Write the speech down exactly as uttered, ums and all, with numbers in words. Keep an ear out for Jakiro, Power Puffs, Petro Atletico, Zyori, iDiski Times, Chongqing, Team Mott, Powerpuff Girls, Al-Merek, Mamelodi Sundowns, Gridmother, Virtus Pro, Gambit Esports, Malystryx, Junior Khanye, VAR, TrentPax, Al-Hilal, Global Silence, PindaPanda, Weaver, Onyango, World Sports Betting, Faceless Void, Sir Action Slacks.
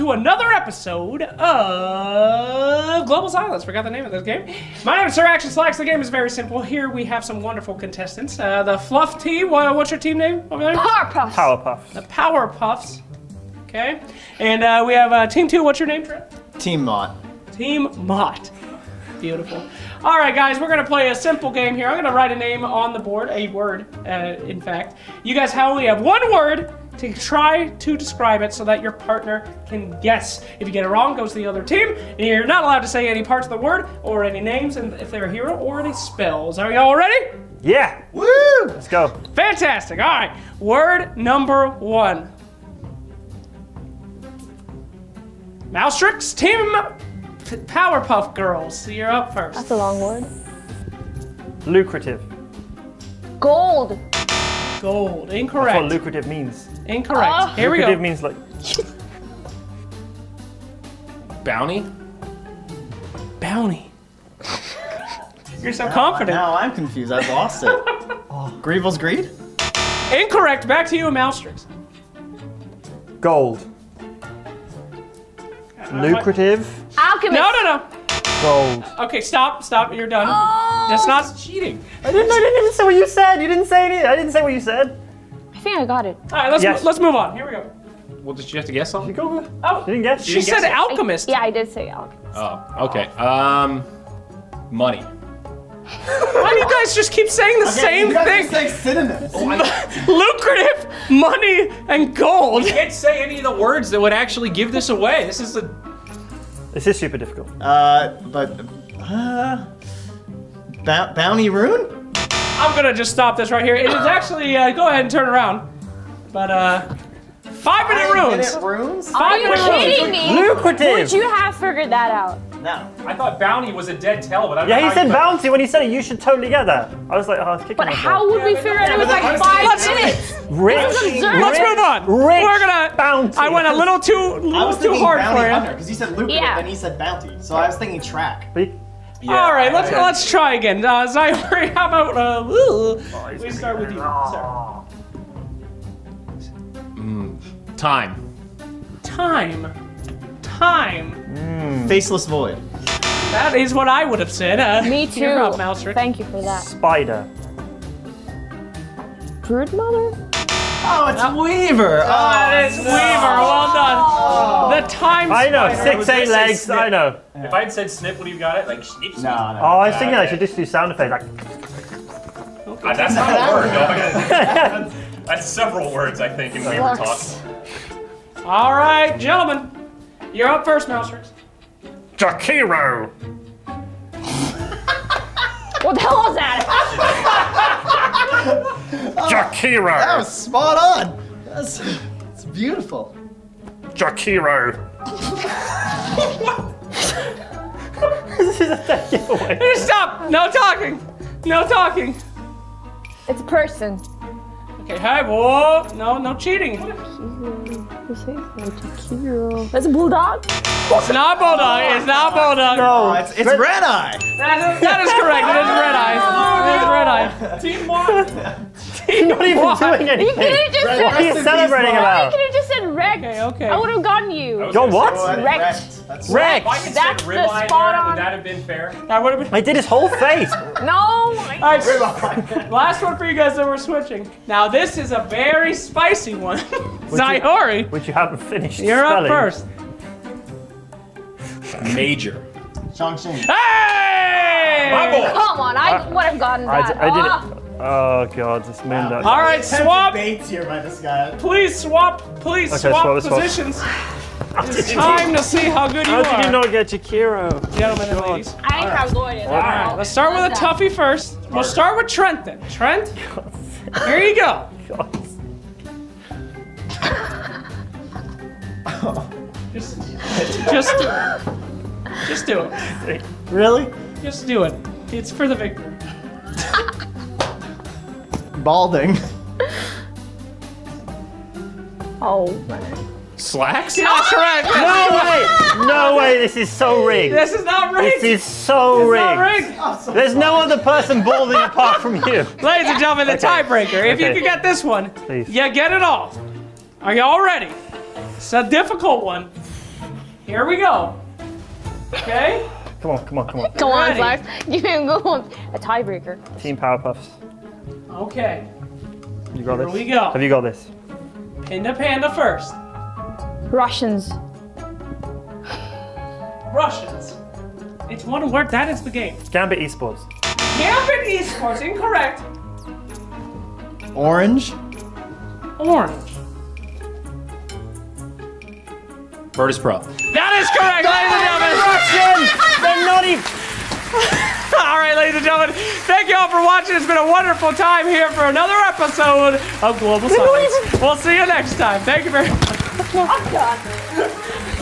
to another episode of Global Silence. Forgot the name of this game. My name is Sir Action Slacks. The game is very simple. Here we have some wonderful contestants. Uh, the Fluff Team. What's your team name over there? Power Puffs. Power Puffs. The Power Puffs. Okay. And uh, we have uh, Team Two. What's your name, Trent? Team Mott. Team Mott. Beautiful. All right, guys, we're gonna play a simple game here. I'm gonna write a name on the board, a word, uh, in fact. You guys only have one word to try to describe it so that your partner can guess. If you get it wrong, it goes to the other team, and you're not allowed to say any parts of the word or any names, and if they're a hero or any spells. Are y'all ready? Yeah. Woo! Let's go. Fantastic. All right. Word number one. Moustrix, Team Powerpuff Girls, so you're up first. That's a long word. Lucrative. Gold. Gold. Incorrect. That's what lucrative means. Incorrect. Uh, Here lucrative we go. Lucrative means like... Bounty? Bounty. You're so now, confident. Now I'm confused. I've lost it. Oh. Grievel's Greed? Incorrect. Back to you, Maelstrix. Gold. Lucrative. Alchemist. No, no, no. Gold. Okay, stop, stop. You're done. Oh, that's not cheating. I didn't. I didn't even say what you said. You didn't say anything. I didn't say what you said. I think I got it. All right, let's yes. let's move on. Here we go. Well, did you have to guess something? Go. Oh, she didn't guess. She, she didn't said guess alchemist. I, yeah, I did say alchemist. Oh, okay. Um, money. Why do you guys just keep saying the okay, same you guys thing? It's like synonyms. Lucrative, money, and gold. You can't say any of the words that would actually give this away. This is a. This is super difficult. Uh, but uh, bounty rune. I'm gonna just stop this right here. It is actually. Uh, go ahead and turn around. But uh, five minute runes. Minute runes. Are you kidding me? Lucrative. Would you have figured that out? No. I thought bounty was a dead tell, but I Yeah, he said bounty when he said it. You should totally get that. I was like, oh, I was kicking But myself. How would we figure yeah, out it was like five let's, minutes? Rich, rich, let's move on. Rich We're gonna, bounty. I went a little too, little too hard for him. Because he said lucrative, yeah. and he said bounty. So I was thinking track. But, yeah, all right, let's yeah. let's try again. Uh, Zyori, how about uh, oh, we start with you, oh. sir. Mm. Time. Time. Time. Mm. Faceless Void. That is what I would have said. Uh, Me too. Up, Thank you for that. Spider. Gridmother? Oh, it's no. Weaver. Oh, oh it's no. Weaver. Well done. Oh. The time I know. Spider. Six, eight legs. Snip. I know. Yeah. If I had said snip, would you have got it? Like snip, snip. No, no. Oh, I was thinking uh, I should just do sound effects. Like... Okay. Uh, that's not a word. No, that's, that's several words, I think, in Weaver talk. All right, gentlemen. You're up first, Mouserix. Jakiro. What the hell was that? Jakiro. That was spot on. That's, that's beautiful. Jakiro. This is a dead giveaway. Hey, stop! No talking. No talking. It's a person. Okay, hi, whoa. No, no cheating. That's a bulldog? It's not bulldog. It's not bulldog. No, it's, it's red, red eye. That is, that is correct. It is red eye. It is red eye. Team Mott. Team Not even Mott. doing anything. You could have just said. What are you celebrating about? You could have just said wrecked. Okay, okay. I would have gotten you. Yo, what? Wrecked. Wrecked. That's, wrecked. That's, that's the spot on. Would that have been fair? That would have been. I did his whole face. No. All right. Last one for you guys that we're switching. Now this is a very spicy one. Zyori. Which you haven't finished. You're spelling. Up first. Major. Chongqing. Hey! My boy. Come on, I uh, would have gotten that. I, I did it. Oh god, this man. Wow. All right, swap. Here by this guy. Please swap. Please okay, swap, swap positions. Swap. It's time to see how good you how are. How did you not get Jakiro? Gentlemen and ladies. I ain't how good it is. All right, let's start with a toughie first. We'll start with Trent then. Trent, here you go. God. Just, just, just do it. Really? Just do it. It's for the victory. Balding. Oh. Slacks? That's right. No way. No way. This is so rigged. This is not rigged. This is so rigged. It's not rigged. Oh, so There's funny. no other person balding apart from you. Ladies and gentlemen, the okay. tiebreaker. If okay. you can get this one, Please. you get it all. Are y'all ready? It's a difficult one. Here we go. Okay? Come on, come on, come on. Come on, Slacks. Give him a tiebreaker. Team Power Puffs. Okay. You got Here this? Here we go. Have you got this? Panda Panda first. Russians. Russians. It's one word, that is the game. Gambit Esports. Gambit Esports, incorrect. Orange. Orange. Virtus Pro. That is correct, ladies and gentlemen. Russians! They're not even... All right, ladies and gentlemen, thank you all for watching. It's been a wonderful time here for another episode of Global Silence. We'll see you next time. Thank you very much. I'm done.